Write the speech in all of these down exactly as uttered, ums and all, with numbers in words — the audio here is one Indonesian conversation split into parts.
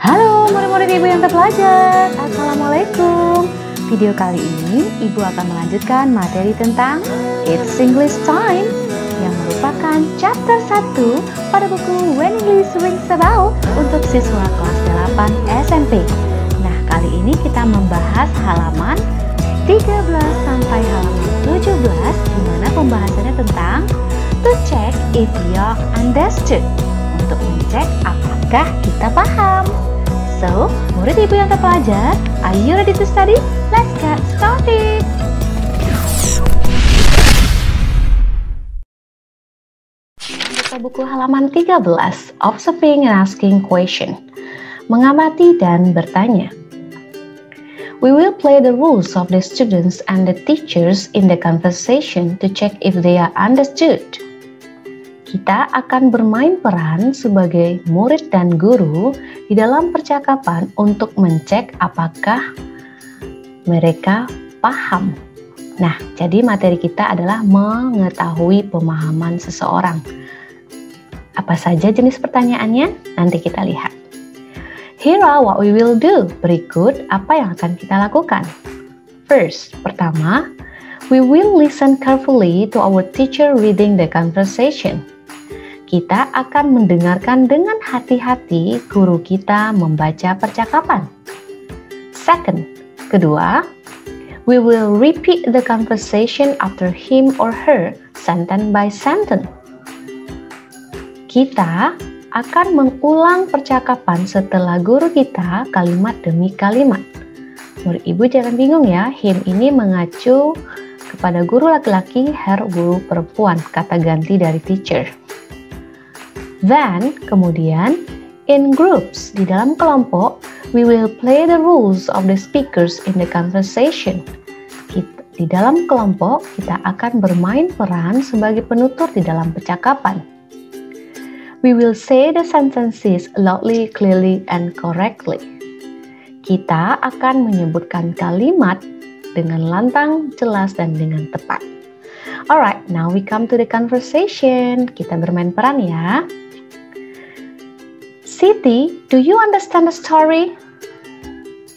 Halo murid-murid ibu yang terpelajar, assalamualaikum. Video kali ini ibu akan melanjutkan materi tentang It's English Time yang merupakan chapter satu pada buku When English Rings About untuk siswa kelas delapan S M P. Nah, kali ini kita membahas halaman tiga belas sampai halaman tujuh belas, di mana pembahasannya tentang to check if you're understood, untuk mengecek apakah kita paham. So, murid ibu yang terpelajar, are you ready to study? Let's get started! Buka buku halaman tiga belas, Observing and Asking Question, mengamati dan bertanya. We will play the roles of the students and the teachers in the conversation to check if they are understood. Kita akan bermain peran sebagai murid dan guru di dalam percakapan untuk mencek apakah mereka paham. Nah, jadi materi kita adalah mengetahui pemahaman seseorang. Apa saja jenis pertanyaannya? Nanti kita lihat. Here are what we will do. Berikut apa yang akan kita lakukan. First, pertama, we will listen carefully to our teacher reading the conversation. Kita akan mendengarkan dengan hati-hati guru kita membaca percakapan. Second, kedua, we will repeat the conversation after him or her, sentence by sentence. Kita akan mengulang percakapan setelah guru kita kalimat demi kalimat. Murid ibu jangan bingung ya, him ini mengacu kepada guru laki-laki, her guru perempuan, kata ganti dari teacher. Then, kemudian, in groups, di dalam kelompok, we will play the roles of the speakers in the conversation. Kita, di dalam kelompok, kita akan bermain peran sebagai penutur di dalam percakapan. We will say the sentences loudly, clearly, and correctly. Kita akan menyebutkan kalimat dengan lantang, jelas, dan dengan tepat. Alright, now we come to the conversation. Kita bermain peran ya. Siti, do you understand the story?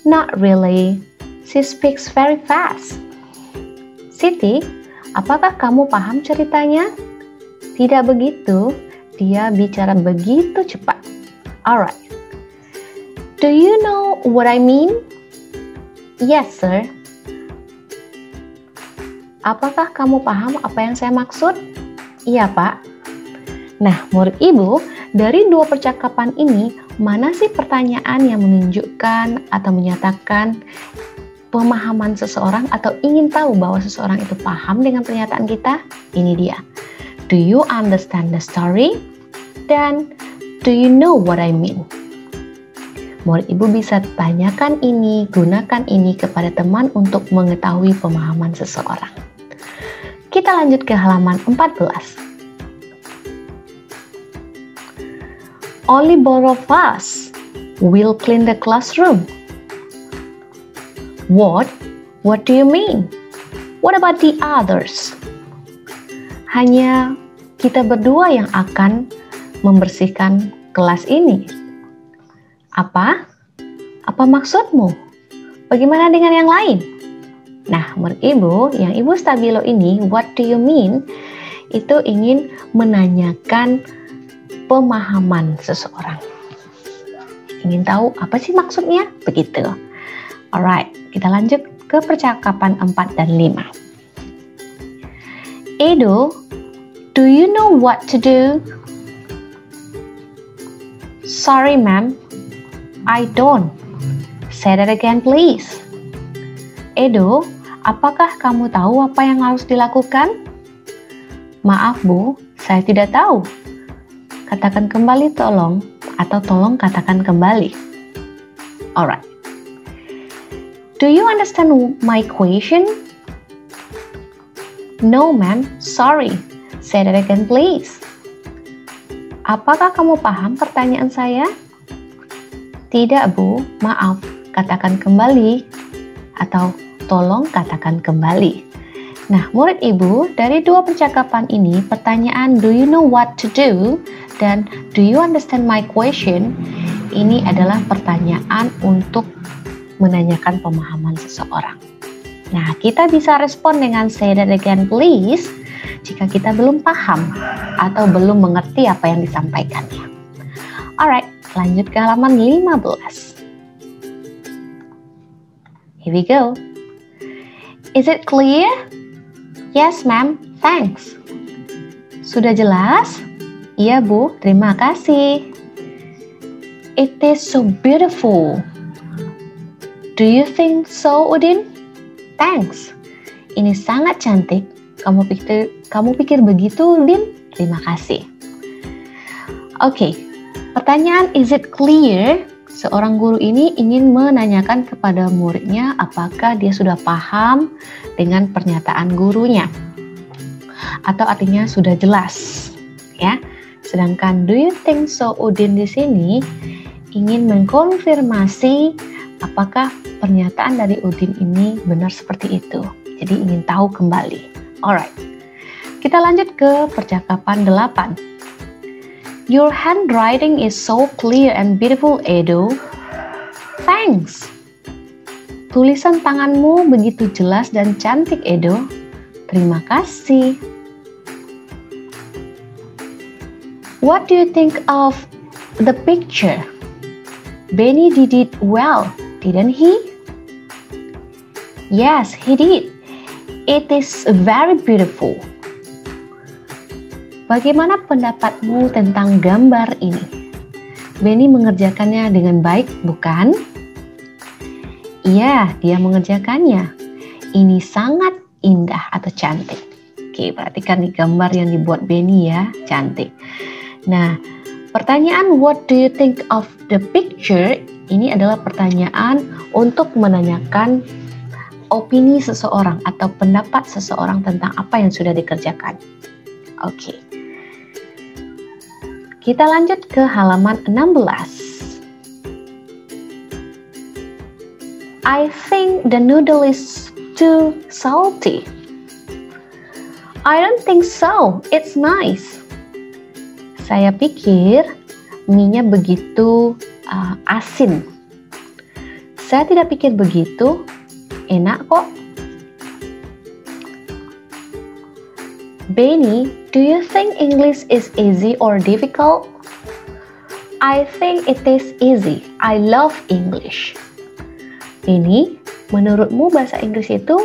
Not really. She speaks very fast. Siti, apakah kamu paham ceritanya? Tidak begitu. Dia bicara begitu cepat. Alright. Do you know what I mean? Yes, sir. Apakah kamu paham apa yang saya maksud? Iya, Pak. Nah, murid ibu, dari dua percakapan ini, mana sih pertanyaan yang menunjukkan atau menyatakan pemahaman seseorang atau ingin tahu bahwa seseorang itu paham dengan pernyataan kita? Ini dia. Do you understand the story? Dan, do you know what I mean? Murid ibu bisa tanyakan ini, gunakan ini kepada teman untuk mengetahui pemahaman seseorang. Kita lanjut ke halaman empat belas. Only both of us will clean the classroom. What? What do you mean? What about the others? Hanya kita berdua yang akan membersihkan kelas ini. Apa? Apa maksudmu? Bagaimana dengan yang lain? Nah, murid ibu, yang ibu stabilo ini, what do you mean? Itu ingin menanyakan pemahaman seseorang, ingin tahu apa sih maksudnya, begitu. Alright, kita lanjut ke percakapan empat dan lima. Edo, do you know what to do? Sorry, ma'am, I don't. Say that again, please. Edo, apakah kamu tahu apa yang harus dilakukan? Maaf, Bu, saya tidak tahu. Katakan kembali tolong, atau tolong katakan kembali. Alright. Do you understand my question? No, ma'am. Sorry. Say that again, please. Apakah kamu paham pertanyaan saya? Tidak, Bu. Maaf. Katakan kembali, atau tolong katakan kembali. Nah, murid ibu, dari dua percakapan ini, pertanyaan do you know what to do dan do you understand my question ini adalah pertanyaan untuk menanyakan pemahaman seseorang. Nah, kita bisa respon dengan say that again please jika kita belum paham atau belum mengerti apa yang disampaikannya. Alright, lanjut ke halaman lima belas. Here we go. Is it clear? Yes, ma'am. Thanks. Sudah jelas? Iya, Bu. Terima kasih. It is so beautiful. Do you think so, Udin? Thanks. Ini sangat cantik. Kamu pikir, kamu pikir begitu, Udin? Terima kasih. Oke, okay. Pertanyaan is it clear? Seorang guru ini ingin menanyakan kepada muridnya apakah dia sudah paham dengan pernyataan gurunya, atau artinya sudah jelas, ya. Sedangkan do you think so, Udin, di sini ingin mengkonfirmasi apakah pernyataan dari Udin ini benar seperti itu. Jadi ingin tahu kembali. Alright, kita lanjut ke percakapan delapan. Your handwriting is so clear and beautiful, Edo. Thanks. Tulisan tanganmu begitu jelas dan cantik, Edo. Terima kasih. What do you think of the picture? Benny did it well, didn't he? Yes, he did. It is very beautiful. Bagaimana pendapatmu tentang gambar ini? Benny mengerjakannya dengan baik, bukan? Iya, dia mengerjakannya. Ini sangat indah atau cantik. Oke, perhatikan di gambar yang dibuat Benny ya, cantik. Nah, pertanyaan what do you think of the picture? Ini adalah pertanyaan untuk menanyakan opini seseorang atau pendapat seseorang tentang apa yang sudah dikerjakan. Oke. Kita lanjut ke halaman enam belas. I think the noodle is too salty. I don't think so. It's nice. Saya pikir mie-nya begitu uh, asin. Saya tidak pikir begitu. Enak kok. Benny, do you think English is easy or difficult? I think it is easy. I love English. Benny, menurutmu bahasa Inggris itu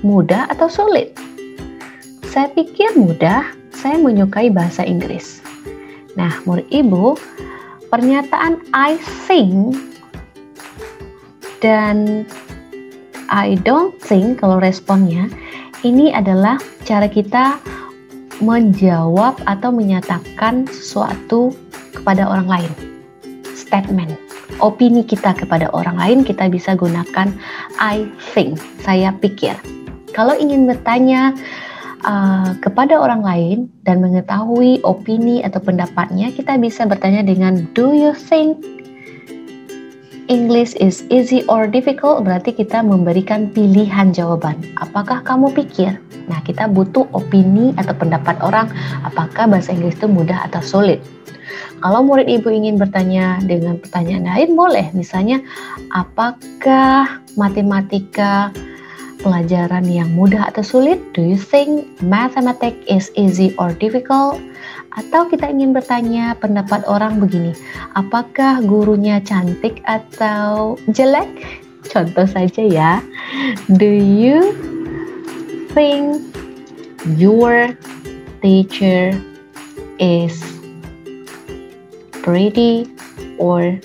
mudah atau sulit? Saya pikir mudah, saya menyukai bahasa Inggris. Nah, murid ibu, pernyataan I think dan I don't think kalau responnya, ini adalah cara kita menjawab atau menyatakan sesuatu kepada orang lain. Statement. Opini kita kepada orang lain kita bisa gunakan I think, saya pikir. Kalau ingin bertanya uh, kepada orang lain dan mengetahui opini atau pendapatnya, kita bisa bertanya dengan do you think English is easy or difficult? Berarti kita memberikan pilihan jawaban. Apakah kamu pikir? Nah, kita butuh opini atau pendapat orang apakah bahasa Inggris itu mudah atau sulit. Kalau murid ibu ingin bertanya dengan pertanyaan lain, boleh. Misalnya, apakah matematika pelajaran yang mudah atau sulit? Do you think mathematics is easy or difficult? Atau kita ingin bertanya pendapat orang begini, apakah gurunya cantik atau jelek? Contoh saja ya. Do you think your teacher is pretty or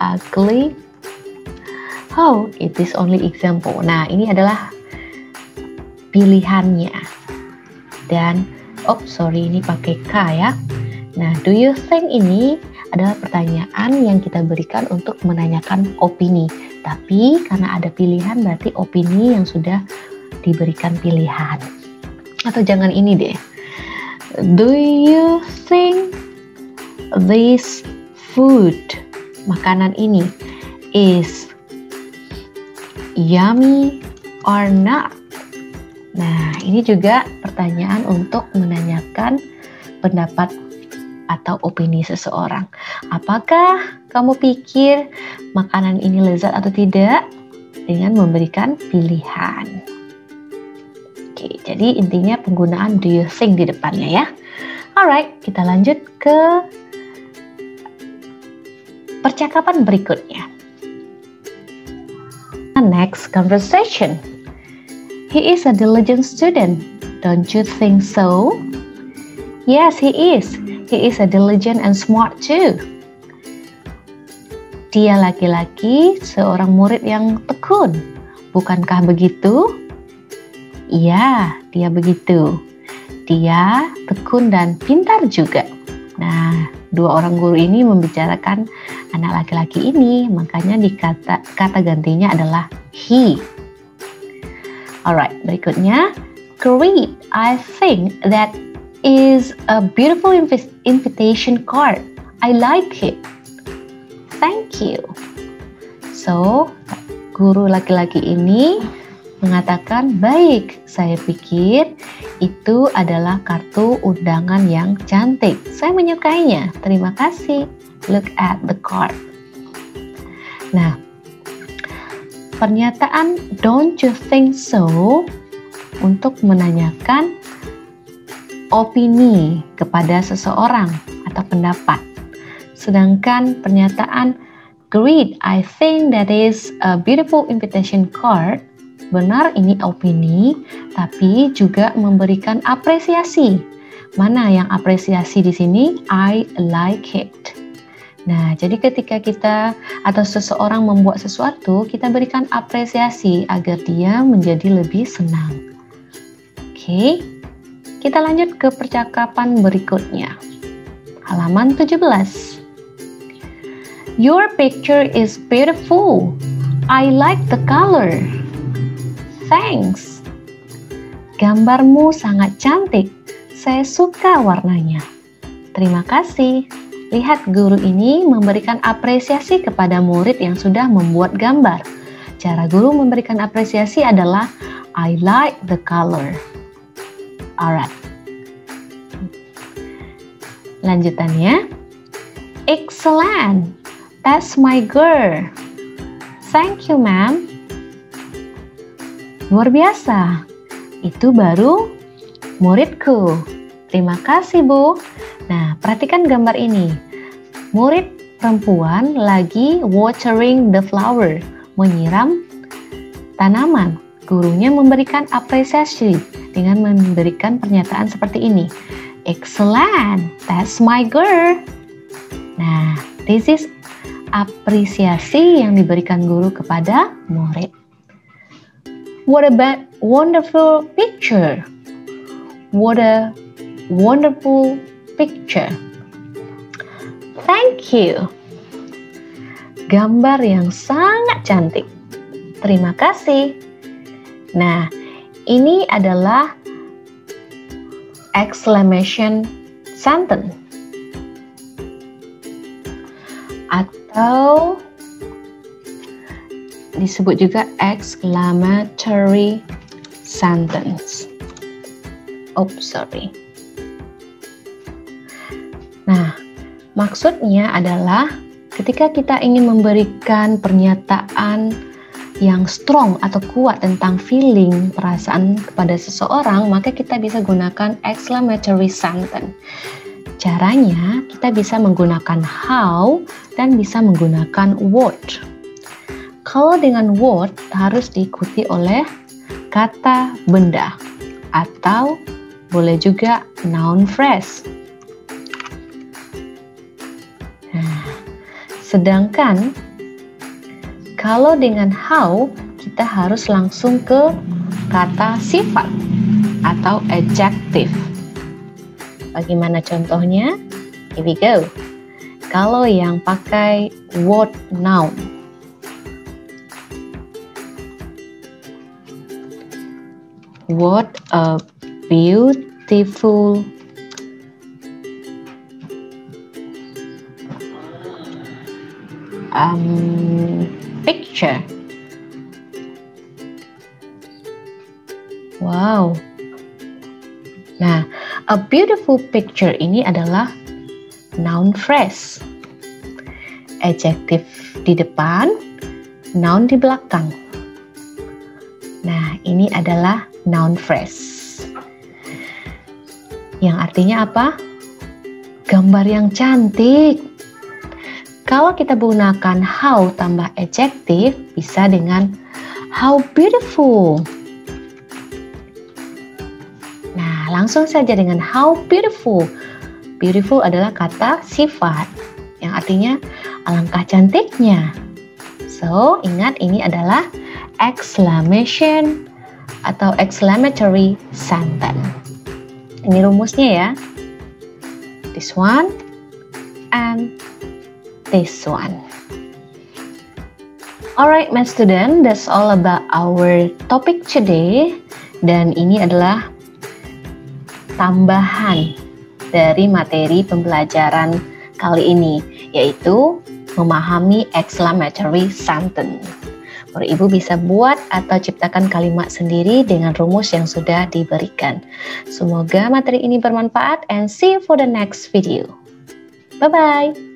ugly? Oh, it is only example. Nah, ini adalah pilihannya. Dan, oh sorry, ini pakai K ya. Nah, do you think ini adalah pertanyaan yang kita berikan untuk menanyakan opini. Tapi, karena ada pilihan, berarti opini yang sudah diberikan pilihan. Atau jangan ini deh. Do you think this food, makanan ini, is yummy or not? Nah, ini juga pertanyaan untuk menanyakan pendapat atau opini seseorang. Apakah Kamu pikir makanan ini lezat atau tidak dengan memberikan pilihan. Oke, jadi intinya penggunaan do you think di depannya ya. Alright, kita lanjut ke percakapan berikutnya. Next conversation. He is a diligent student, don't you think so? Yes, he is. He is a diligent and smart too. Dia laki-laki, seorang murid yang tekun. Bukankah begitu? Iya, dia begitu. Dia tekun dan pintar juga. Nah, dua orang guru ini membicarakan anak laki-laki ini, makanya dikata kata gantinya adalah he. Alright, berikutnya, great. I think that is a beautiful inv- invitation card. I like it. Thank you. So, guru laki-laki ini mengatakan, baik, saya pikir itu adalah kartu undangan yang cantik. Saya menyukainya. Terima kasih. Look at the card. Nah, pernyataan don't you think so untuk menanyakan opini kepada seseorang atau pendapat. Sedangkan pernyataan great, I think that is a beautiful invitation card. Benar, ini opini, tapi juga memberikan apresiasi. Mana yang apresiasi di sini? I like it. Nah, jadi ketika kita atau seseorang membuat sesuatu, kita berikan apresiasi agar dia menjadi lebih senang. Oke, kita lanjut ke percakapan berikutnya. Halaman tujuh belas. Your picture is beautiful. I like the color. Thanks. Gambarmu sangat cantik. Saya suka warnanya. Terima kasih. Lihat, guru ini memberikan apresiasi kepada murid yang sudah membuat gambar. Cara guru memberikan apresiasi adalah I like the color. Alright. Lanjutannya. Excellent. That's my girl. Thank you, ma'am. Luar biasa, itu baru muridku. Terima kasih, Bu. Nah, perhatikan gambar ini. Murid perempuan lagi watering the flower, menyiram tanaman. Gurunya memberikan apresiasi dengan memberikan pernyataan seperti ini. Excellent, that's my girl. Nah, this is apresiasi yang diberikan guru kepada murid. What a wonderful picture. What a wonderful picture. Thank you. Gambar yang sangat cantik. Terima kasih. Nah, ini adalah exclamation sentence atau disebut juga exclamatory sentence. Oops, sorry. Nah, maksudnya adalah ketika kita ingin memberikan pernyataan yang strong atau kuat tentang feeling, perasaan kepada seseorang, maka kita bisa gunakan exclamatory sentence. Caranya, kita bisa menggunakan how dan bisa menggunakan what. Kalau dengan word harus diikuti oleh kata benda atau boleh juga noun phrase. Nah, sedangkan kalau dengan how kita harus langsung ke kata sifat atau adjective. Bagaimana contohnya? Here we go. Kalau yang pakai word noun, what a beautiful um, picture. Wow. Nah, a beautiful picture ini adalah noun phrase. adjektif di depan, noun di belakang. Nah, ini adalah noun phrase. Yang artinya apa? Gambar yang cantik. Kalau kita gunakan how tambah adjektif, bisa dengan how beautiful. Nah, langsung saja dengan how beautiful. Beautiful adalah kata sifat, yang artinya alangkah cantiknya. So, ingat ini adalah exclamation atau exclamatory sentence. Ini rumusnya ya. This one and this one. Alright, my student, that's all about our topic today. Dan ini adalah tambahan dari materi pembelajaran kali ini, yaitu memahami exclamatory sentence. Guru Ibu bisa buat atau ciptakan kalimat sendiri dengan rumus yang sudah diberikan. Semoga materi ini bermanfaat, and see you for the next video. Bye-bye.